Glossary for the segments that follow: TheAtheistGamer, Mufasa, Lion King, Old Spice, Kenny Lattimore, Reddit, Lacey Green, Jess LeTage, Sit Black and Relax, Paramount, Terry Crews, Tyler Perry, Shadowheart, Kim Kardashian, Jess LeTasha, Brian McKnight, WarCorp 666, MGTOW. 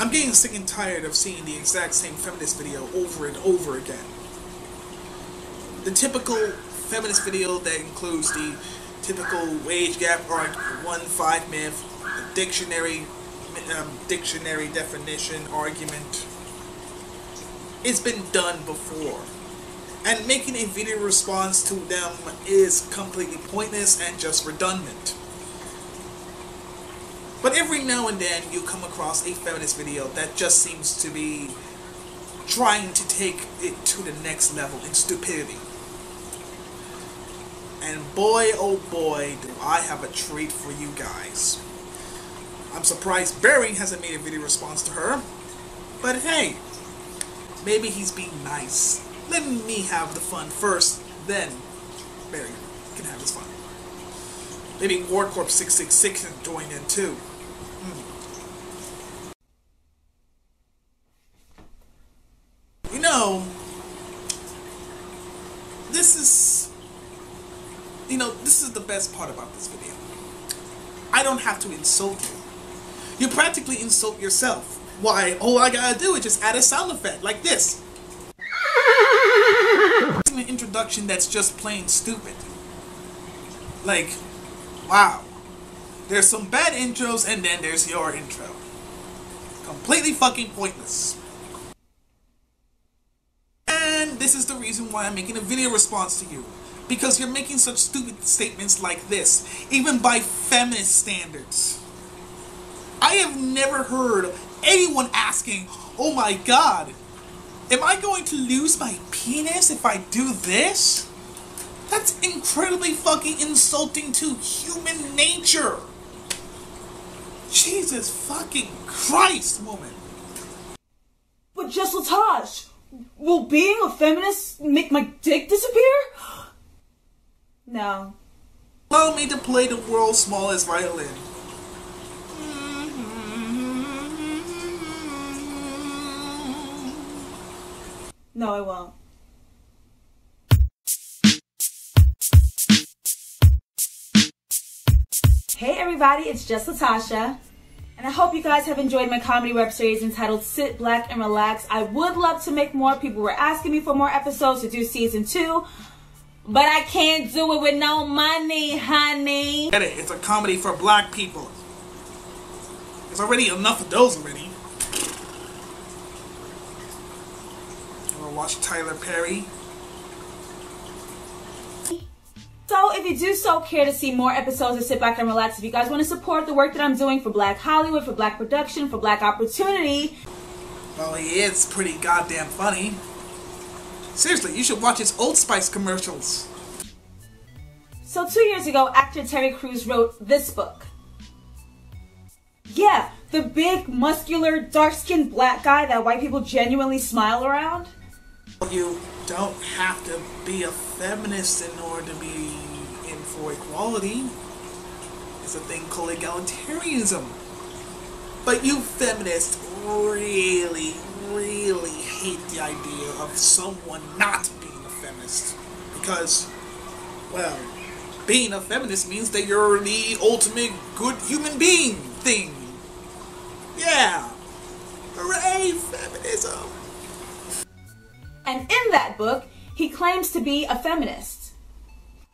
I'm getting sick and tired of seeing the exact same feminist video over and over again. The typical feminist video that includes the typical wage gap argument, 1-5 myth, the dictionary definition argument. It's been done before. And making a video response to them is completely pointless and just redundant. But every now and then you come across a feminist video that just seems to be trying to take it to the next level in stupidity. And boy, oh boy, do I have a treat for you guys. I'm surprised Barry hasn't made a video response to her. But hey, maybe he's being nice. Let me have the fun first, then Barry can have his fun. Maybe WarCorp 666 can join in too. You know, this is the best part about this video. I don't have to insult you. You practically insult yourself. Why, all I gotta do is just add a sound effect like this. It's an introduction that's just plain stupid. Like, wow. There's some bad intros and then there's your intro. Completely fucking pointless. And this is the reason why I'm making a video response to you. Because you're making such stupid statements like this, even by feminist standards. I have never heard anyone asking, oh my god, am I going to lose my penis if I do this? That's incredibly fucking insulting to human nature. Jesus fucking Christ, woman. But Jess LeTage, will being a feminist make my dick disappear? No. Allow me to play the world's smallest violin. No, I won't. Hey everybody, it's Jess LeTasha, and I hope you guys have enjoyed my comedy web series entitled Sit Black and Relax. I would love to make more. People were asking me for more episodes to do season 2. But I can't do it with no money, honey. Get it? It's a comedy for black people. There's already enough of those already. I'm gonna watch Tyler Perry. So if you do so care to see more episodes of Sit Back and Relax, if you guys want to support the work that I'm doing for Black Hollywood, for Black production, for Black opportunity. Well, he is pretty goddamn funny. Seriously, you should watch his Old Spice commercials. So 2 years ago, actor Terry Crews wrote this book. Yeah, the big, muscular, dark-skinned black guy that white people genuinely smile around. You don't have to be a feminist in order to be in for equality. It's a thing called egalitarianism. But you feminists really hate the idea of someone not being a feminist, because, well, being a feminist means that you're the ultimate good human being thing. Yeah, hooray feminism. And in that book, he claims to be a feminist,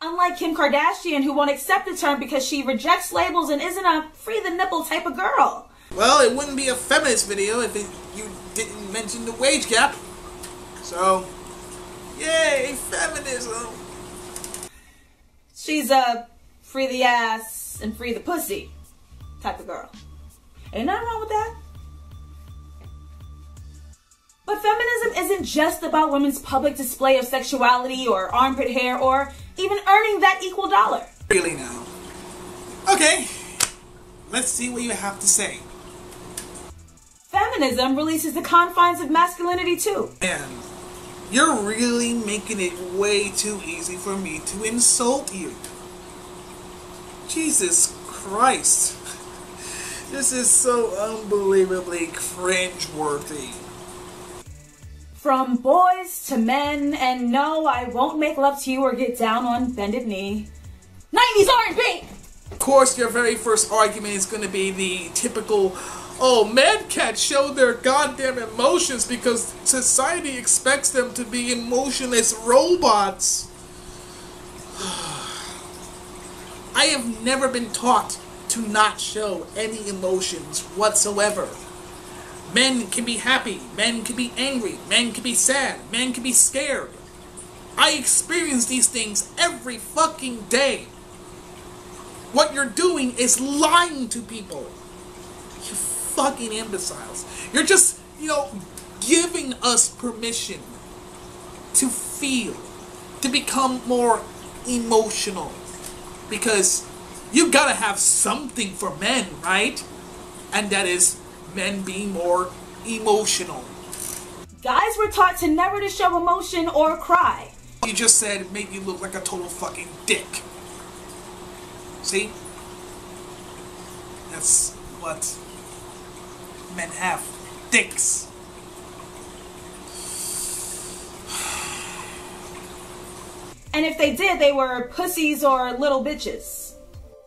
unlike Kim Kardashian, who won't accept the term because she rejects labels and isn't a free the nipple type of girl. Well, it wouldn't be a feminist video if you didn't mention the wage gap. So, yay, feminism. She's a free the ass and free the pussy type of girl. Ain't nothing wrong with that. But feminism isn't just about women's public display of sexuality or armpit hair or even earning that equal dollar. Really now. Okay, let's see what you have to say. Feminism releases the confines of masculinity too. Man, you're really making it way too easy for me to insult you. Jesus Christ. This is so unbelievably cringeworthy. From boys to men, and no, I won't make love to you or get down on bended knee. 90s R&B! Of course, your very first argument is going to be the typical Oh, men can't show their goddamn emotions because society expects them to be emotionless robots. I have never been taught to not show any emotions whatsoever. Men can be happy, men can be angry, men can be sad, men can be scared. I experience these things every fucking day. What you're doing is lying to people. You fucking imbeciles. You're just, you know, giving us permission to feel, to become more emotional. Because you gotta have something for men, right? And that is men being more emotional. Guys were taught to never to show emotion or cry. You just said made you look like a total fucking dick. See? That's what men have. Dicks. And if they did, they were pussies or little bitches.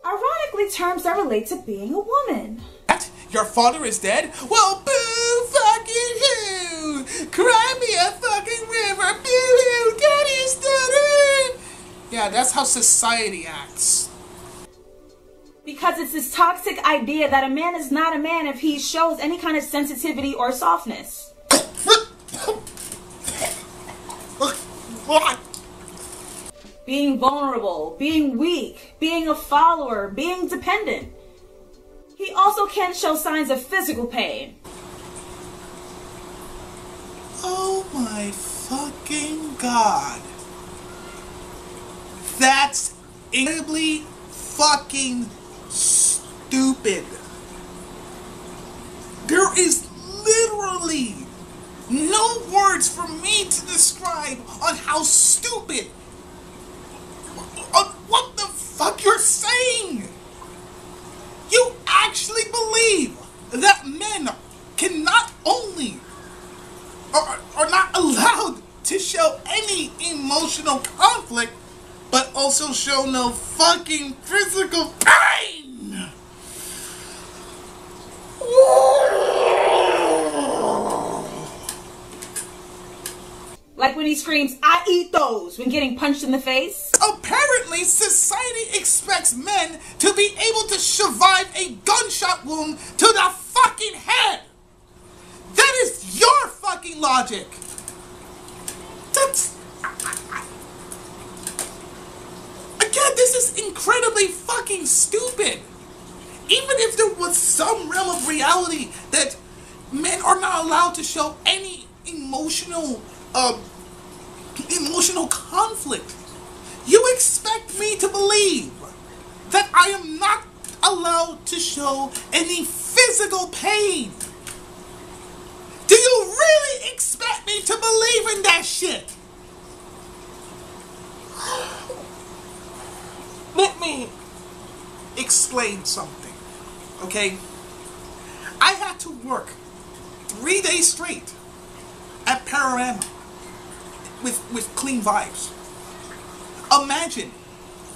Ironically, terms that relate to being a woman. What? Your father is dead? Well, boo fucking who? Cry me a fucking river, boo hoo, daddy's dead. Yeah, that's how society acts. Because it's this toxic idea that a man is not a man if he shows any kind of sensitivity or softness. Being vulnerable, being weak, being a follower, being dependent. He also can show signs of physical pain. Oh my fucking god. That's incredibly fucking stupid. There is literally no words for me to describe on how stupid what the fuck you're saying! You actually believe that men can not only are not allowed to show any emotional conflict, but also show no fucking physical pain! Like when he screams, "I eat those," when getting punched in the face. Apparently, society expects men to be able to survive a gunshot wound to the fucking head. That is your fucking logic. That's... Again, this is incredibly fucking stupid. Even if there was some realm of reality that men are not allowed to show any emotional conflict. You expect me to believe that I am not allowed to show any physical pain. Do you really expect me to believe in that shit? Let me explain something, okay? I had to work 3 days straight at Paramount with Clean Vibes. Imagine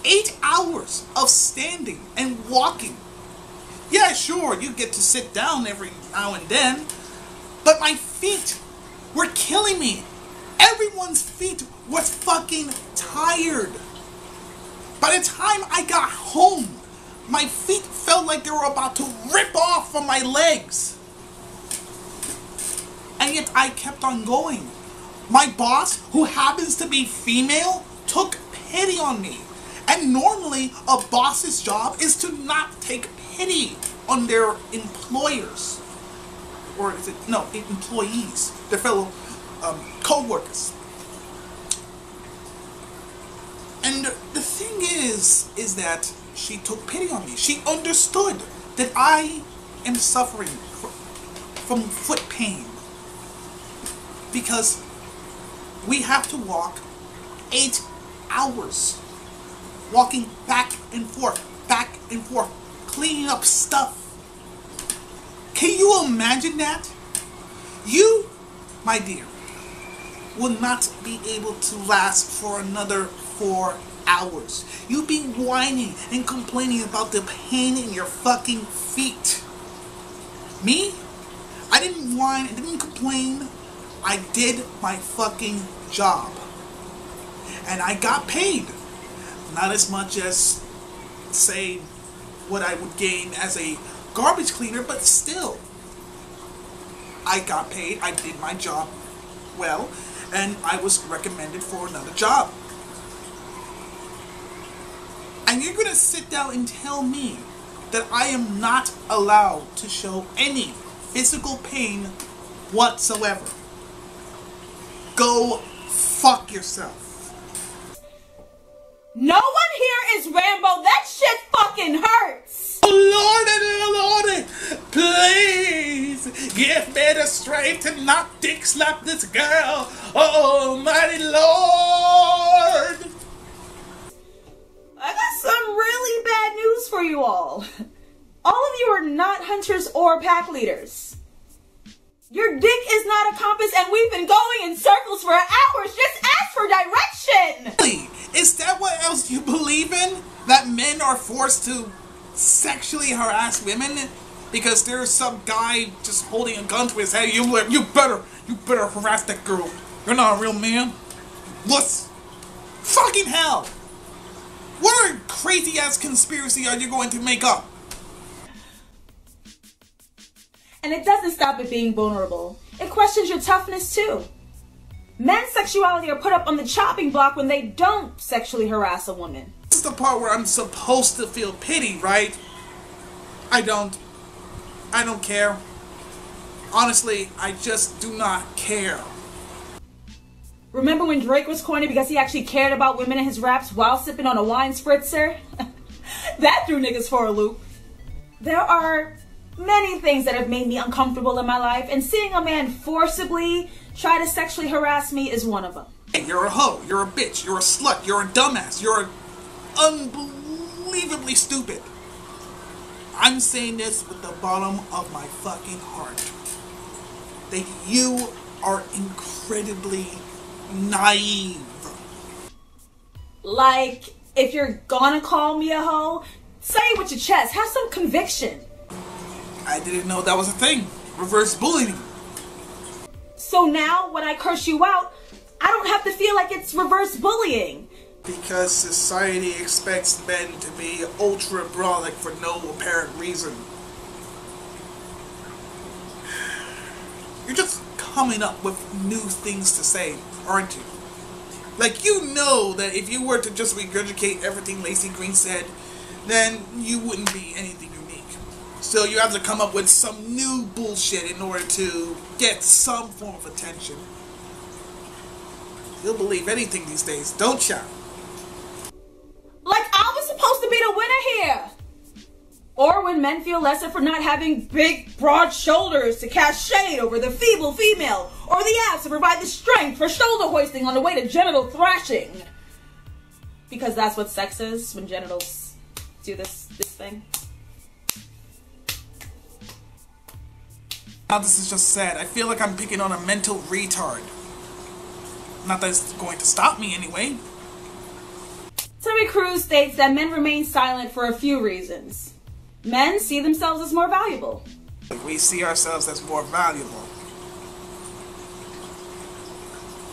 8 hours of standing and walking. Yeah, sure, you get to sit down every now and then, but my feet were killing me. Everyone's feet was fucking tired. By the time I got home, my feet felt like they were about to rip off from my legs. And yet I kept on going. My boss, who happens to be female, took pity on me. And normally, a boss's job is to not take pity on their employers. Or is it, no, employees, their fellow co-workers. And the thing is that she took pity on me. She understood that I am suffering from foot pain. Because we have to walk 8 hours, walking back and forth, cleaning up stuff. Can you imagine that? You, my dear, will not be able to last for another 4 hours. You've been whining and complaining about the pain in your fucking feet. Me? I didn't whine, I didn't complain. I did my fucking job. And I got paid. Not as much as, say, what I would gain as a garbage cleaner, but still. I got paid, I did my job well, and I was recommended for another job. And you're gonna sit down and tell me that I am not allowed to show any physical pain whatsoever. Go fuck yourself. No one here is Rambo. That shit fucking hurts. Oh, Lordy, please give me the strength to not dick slap this girl. Oh, mighty Lord. I got some really bad news for you all. All of you are not hunters or pack leaders. Your dick is not a compass, and we've been going in circles for hours. Just ask for direction. Really? Is that what else you believe in? That men are forced to sexually harass women because there's some guy just holding a gun to his head? You better harass that girl. You're not a real man. What's fucking hell? What a crazy ass conspiracy are you going to make up? And it doesn't stop at being vulnerable. It questions your toughness too. Men's sexuality are put up on the chopping block when they don't sexually harass a woman. This is the part where I'm supposed to feel pity, right? I don't care. Honestly, I just do not care. Remember when Drake was corny because he actually cared about women in his raps while sipping on a wine spritzer? That threw niggas for a loop. There are many things that have made me uncomfortable in my life, and seeing a man forcibly try to sexually harass me is one of them. Hey, you're a hoe, you're a bitch, you're a slut, you're a dumbass, you're unbelievably stupid. I'm saying this with the bottom of my fucking heart. That you are incredibly naive. Like, if you're gonna call me a hoe, say it with your chest, have some conviction. I didn't know that was a thing. Reverse bullying. So now, when I curse you out, I don't have to feel like it's reverse bullying. Because society expects men to be ultra brolic for no apparent reason. You're just coming up with new things to say, aren't you? Like, you know that if you were to just regurgitate everything Lacey Green said, then you wouldn't be anything unique. So you have to come up with some new bullshit in order to get some form of attention. You'll believe anything these days, don't ya? Like I was supposed to be the winner here! Or when men feel lesser for not having big, broad shoulders to cast shade over the feeble female, or the abs to provide the strength for shoulder hoisting on the way to genital thrashing. Because that's what sex is, when genitals do this thing. Now this is just sad. I feel like I'm picking on a mental retard. Not that it's going to stop me anyway. Terry Crews states that men remain silent for a few reasons. Men see themselves as more valuable. We see ourselves as more valuable.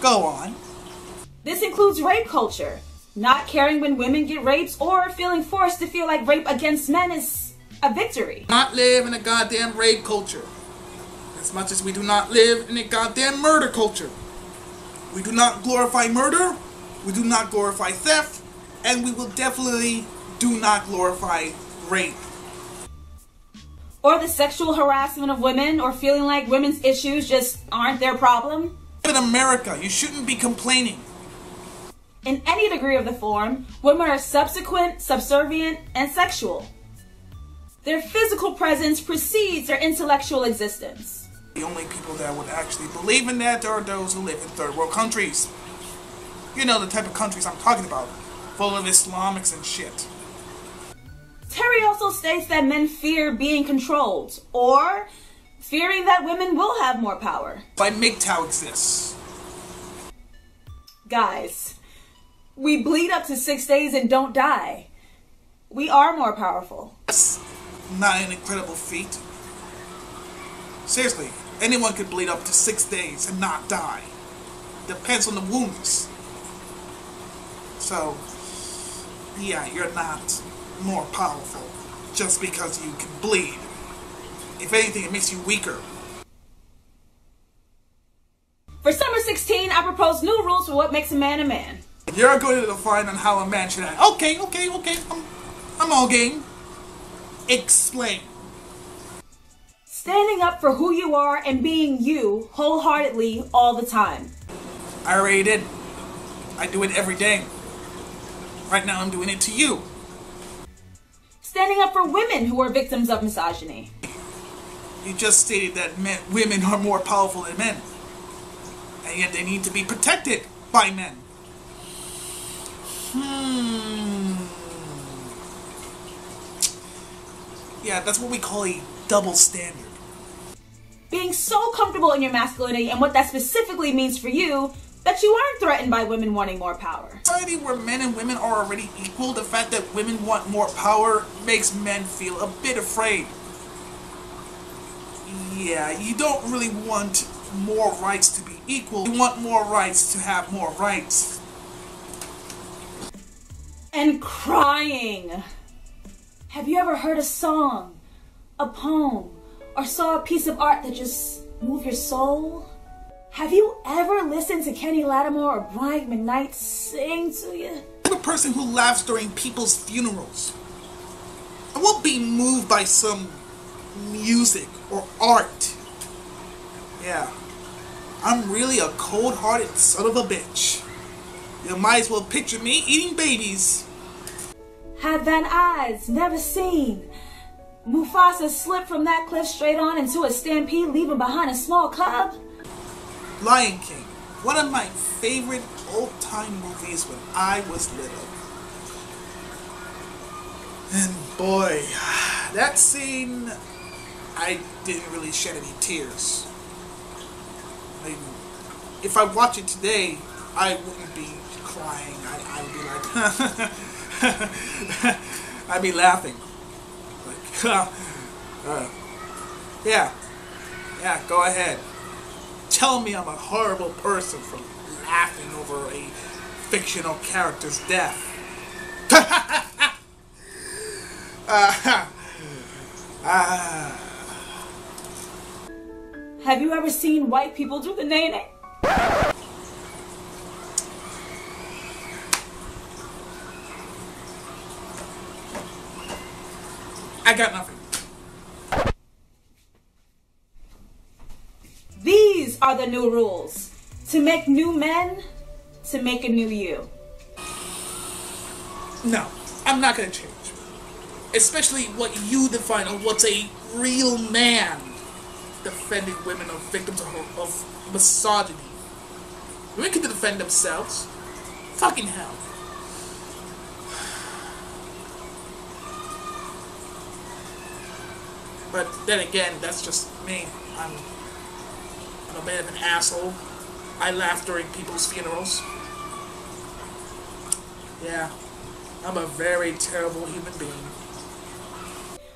Go on. This includes rape culture. Not caring when women get rapes or feeling forced to feel like rape against men is a victory. Not live in a goddamn rape culture. As much as we do not live in a goddamn murder culture. We do not glorify murder, we do not glorify theft, and we will definitely do not glorify rape. Or the sexual harassment of women, or feeling like women's issues just aren't their problem. In America, you shouldn't be complaining. In any degree of the form, women are subsequent, subservient, and sexual. Their physical presence precedes their intellectual existence. The only people that would actually believe in that are those who live in third world countries. You know the type of countries I'm talking about, full of Islamics and shit. Terry also states that men fear being controlled, or fearing that women will have more power. By MGTOW exists. Guys, we bleed up to 6 days and don't die. We are more powerful. That's not an incredible feat. Seriously, anyone could bleed up to 6 days and not die. Depends on the wounds. So, yeah, you're not more powerful just because you can bleed. If anything, it makes you weaker. For summer 16, I propose new rules for what makes a man a man. You're going to define on how a man should act. Okay, I'm all game. Explain. Standing up for who you are and being you wholeheartedly all the time. I already did. I do it every day. Right now I'm doing it to you. Standing up for women who are victims of misogyny. You just stated that women are more powerful than men. And yet they need to be protected by men. Yeah, that's what we call a double standard. Being so comfortable in your masculinity and what that specifically means for you that you aren't threatened by women wanting more power. Society where men and women are already equal, the fact that women want more power makes men feel a bit afraid. Yeah, you don't really want more rights to be equal. You want more rights to have more rights. And crying. Have you ever heard a song, a poem, or saw a piece of art that just moved your soul? Have you ever listened to Kenny Lattimore or Brian McKnight sing to you? I'm a person who laughs during people's funerals. I won't be moved by some music or art. Yeah, I'm really a cold-hearted son of a bitch. You might as well picture me eating babies. Have thine eyes never seen Mufasa slip from that cliff straight on into a stampede, leaving behind a small cub? Lion King, one of my favorite old-time movies when I was little. And boy, that scene, I didn't really shed any tears. Like, if I watch it today, I wouldn't be crying. I would be like, I'd be laughing. Like, yeah, go ahead. Tell me I'm a horrible person for laughing over a fictional character's death. Have you ever seen white people do the nay-nay? I got nothing. These are the new rules. To make new men, to make a new you. No, I'm not gonna change. Especially what you define on what's a real man. Defending women are victims of misogyny. Women can defend themselves. Fucking hell. But then again, that's just me. I'm a bit of an asshole. I laugh during people's funerals. Yeah, I'm a very terrible human being.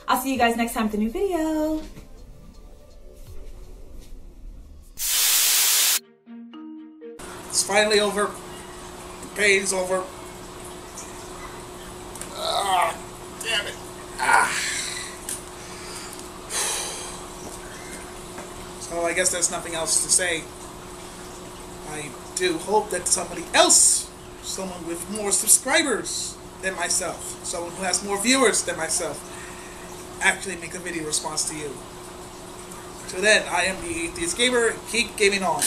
I'll see you guys next time with a new video. It's finally over. The pain's over. Ah, damn it. Ah. So I guess there's nothing else to say. I do hope that somebody else, someone with more subscribers than myself, someone who has more viewers than myself, actually make a video response to you. So then, I am the Atheist Gamer. Keep gaming on.